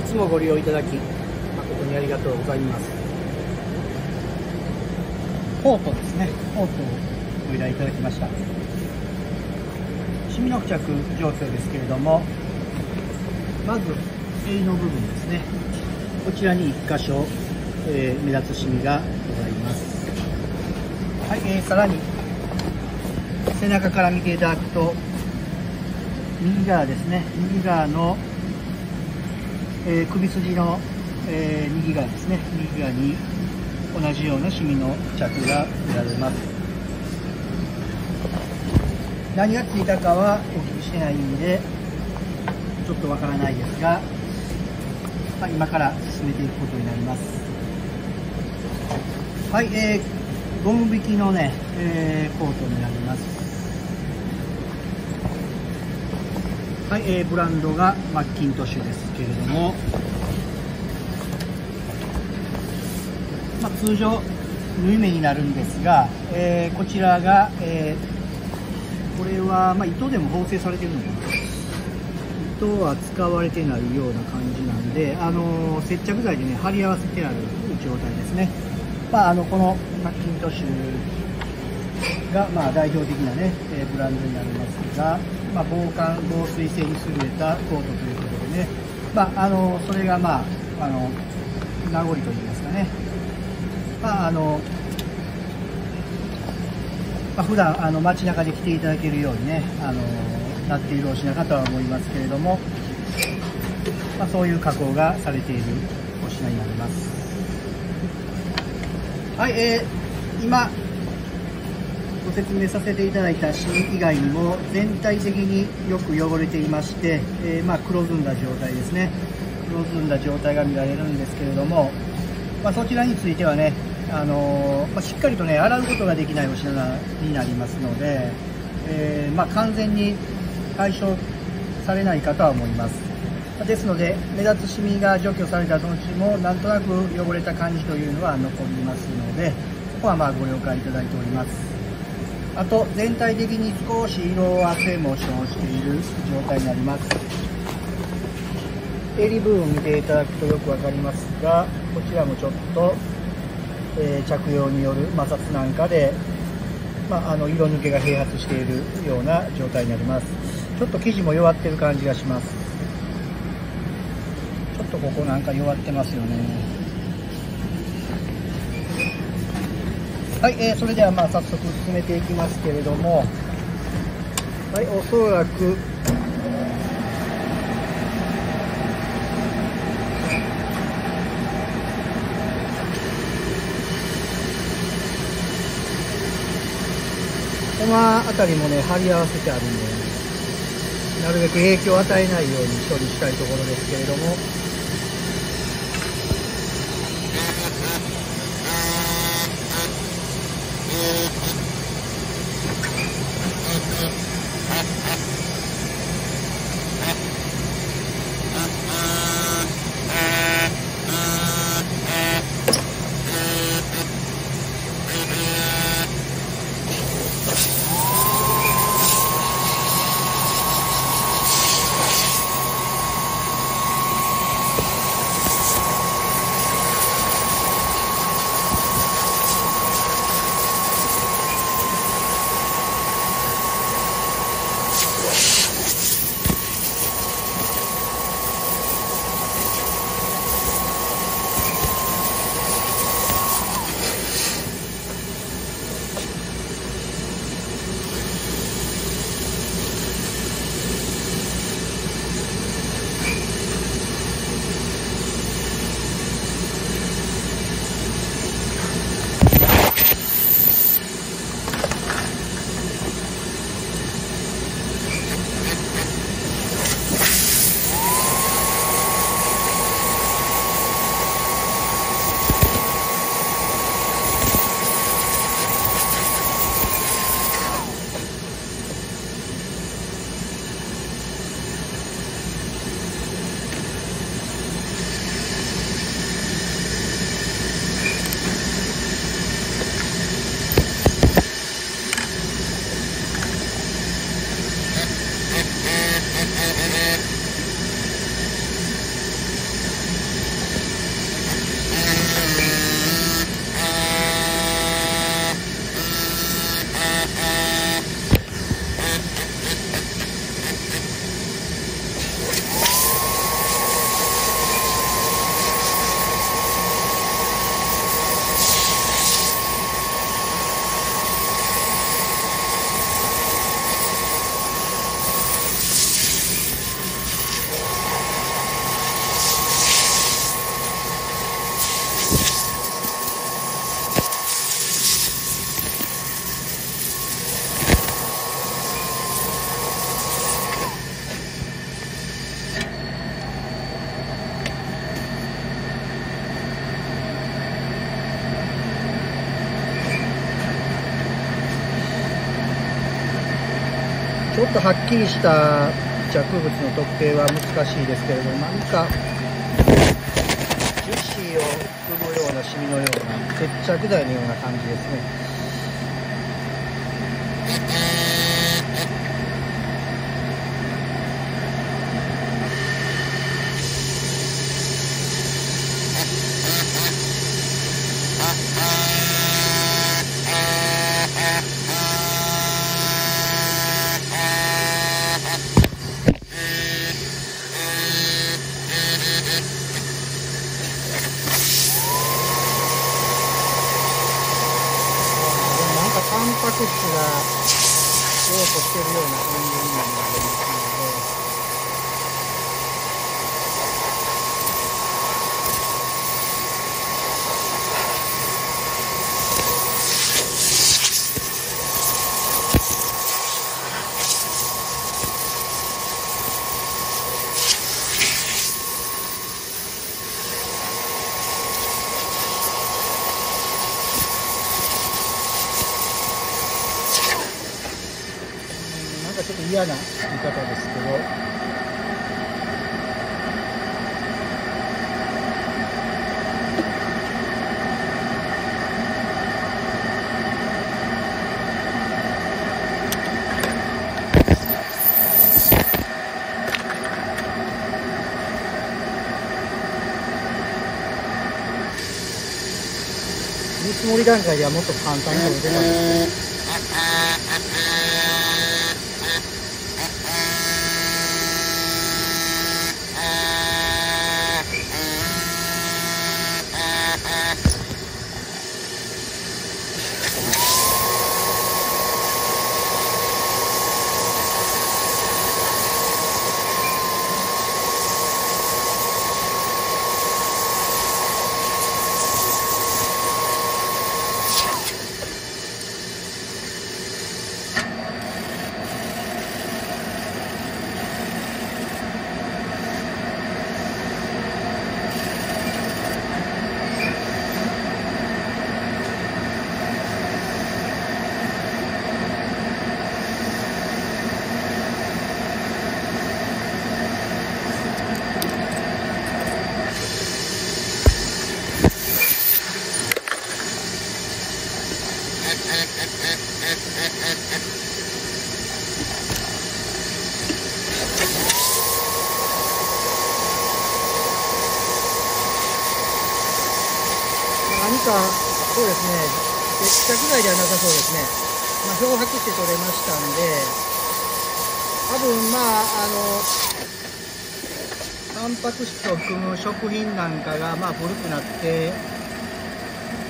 いつもご利用いただき誠にありがとうございます。ポートですね、ポートをご依頼いただきました。シミの付着状況ですけれども、まず縁の部分ですね、こちらに1箇所、目立つシミがございます。はい、さらに背中から見ていただくと右側ですね、右側の、首筋の、右側ですね、右側に同じようなシミの付着が見られます。何がついたかはお聞きしてないんでちょっとわからないですが、まあ、今から進めていくことになります。はい、ゴム引きのね、コートになります。はい、ブランドがマッキントッシュですけれども、まあ、通常縫い目になるんですが、こちらが、これは、まあ、糸でも縫製されているのかな、糸は使われてないような感じなんで、接着剤でね貼り合わせてある状態ですね。まあ、このマッキントッシュが、まあ、代表的なね、ブランドになりますが、まあ、防寒防水性に優れたコートということでね、まあ、それが、まあ、名残といいますかね、まあまあ、普段街中で着ていただけるようにね、なっているお品かとは思いますけれども、まあ、そういう加工がされているお品になります。はい、今ご説明させていただいたシミ以外にも全体的によく汚れていまして、まあ、黒ずんだ状態ですね、黒ずんだ状態が見られるんですけれども、まあ、そちらについてはね、まあ、しっかりとね洗うことができないお品になりますので、まあ、完全に解消されないかとは思います。ですので目立つシミが除去された後もなんとなく汚れた感じというのは残りますので、ここはまあご了解いただいております。あと全体的に少し色あせも生じている状態になります。襟部分を見ていただくとよく分かりますが、こちらもちょっと、着用による摩擦なんかで、まあ、色抜けが併発しているような状態になります。ちょっと生地も弱ってる感じがします。ちょっとここなんか弱ってますよね。はい、それではまあ早速進めていきますけれども、はい、おそらくこの辺りもね貼り合わせてあるんで、なるべく影響を与えないように処理したいところですけれども、ちょっとはっきりした着物の特定は難しいですけれども、何か樹脂を含むようなシミのような接着剤のような感じですね。タンパク質が用途しているような感じになりますので、ちょっと嫌な言い方ですけど、見積もり段階ではもっと簡単に出たんですけど。そうですね、接着剤ではなさそうですね。漂白して取れましたんで、多分タンパク質を含む食品なんかが古くなって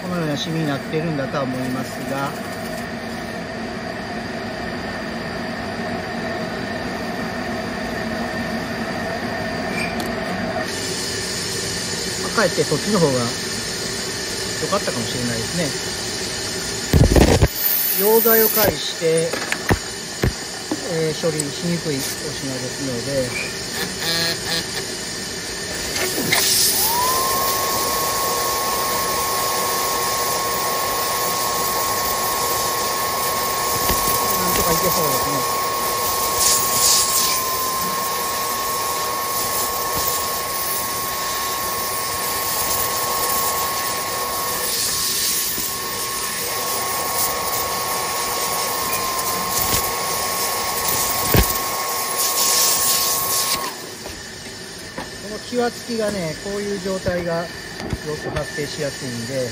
このようなシミになっているんだとは思いますが、かえってそっちの方が良かったかもしれないですね。溶剤を介して、処理しにくいお品ですので、なんとかいけそうですね。シワつきがね、こういう状態がよく発生しやすいんで、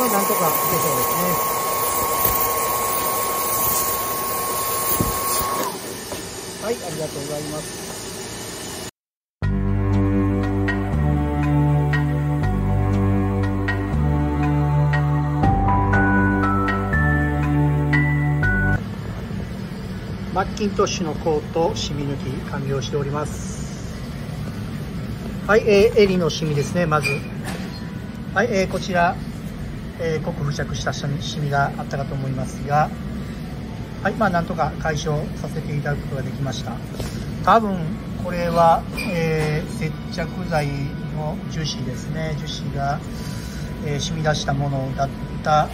なんとかいけそうですね。はい、ありがとうございます。マッキントッシュのコートシミ抜き完了しております。はい、エリのシミですね、まず。はい、こちら、濃く付着したシミがあったかと思いますが、はい、まあ、なんとか解消させていただくことができました。多分、これは、接着剤の樹脂ですね。樹脂が、染み出したものだった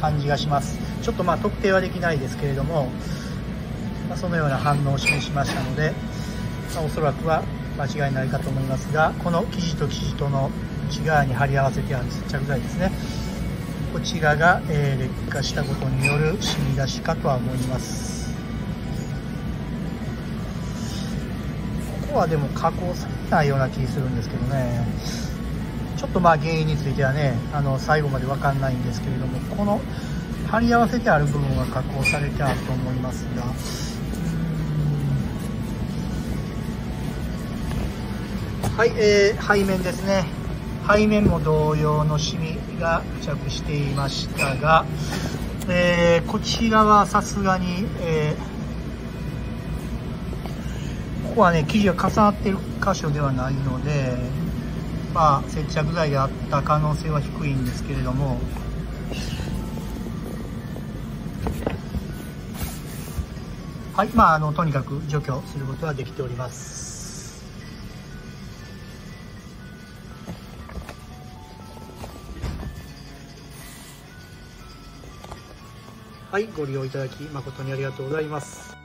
感じがします。ちょっとまあ、特定はできないですけれども、まあ、そのような反応を示しましたので、まあ、おそらくは、間違いないかと思いますが、この生地と生地との内側に貼り合わせてある接着剤ですね、こちらが、劣化したことによる染み出しかとは思います。ここはでも加工されないような気するんですけどね。ちょっとまあ原因についてはね、最後まで分かんないんですけれども、この貼り合わせてある部分は加工されてあると思いますが、はい、背面ですね。背面も同様のシミが付着していましたが、こちらはさすがに、ここはね、生地が重なっている箇所ではないので、まあ、接着剤であった可能性は低いんですけれども、はい、まあ、とにかく除去することはできております。はい、ご利用いただき誠にありがとうございます。